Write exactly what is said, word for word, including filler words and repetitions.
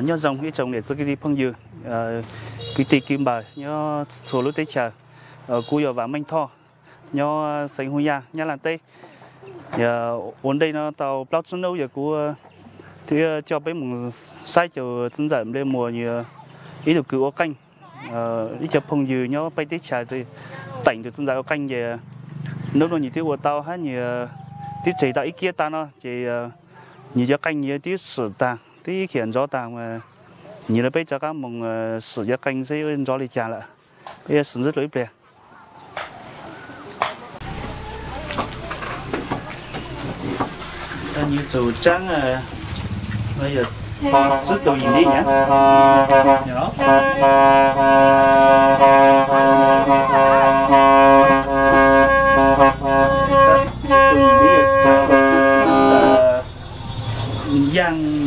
nhớ dòng cái trồng để cho cái đi phong dừa cái tì kim bờ nhớ số lúa tây chờ cua giờ và manh tho nhớ sánh hôi ya nhá là tây giờ ổn đây nó tàu plot sân đâu giờ cua thì cho bé mùng sai chiều sân giảm lên mùa như ý được cứu canh đi chợ phong dừa nhớ bay tây chờ thì tảnh được sân giải canh về nếu nó như thế của tao hết như tí chỉ tại kia ta nó chỉ như cho canh như tí sử ta tí khiển gió ta mà như là bây giờ các mong sử cho canh sẽ gió đi trà lại bây giờ sử rất là ít bè như dầu trắng bây giờ rất đồ gì đi nhá giang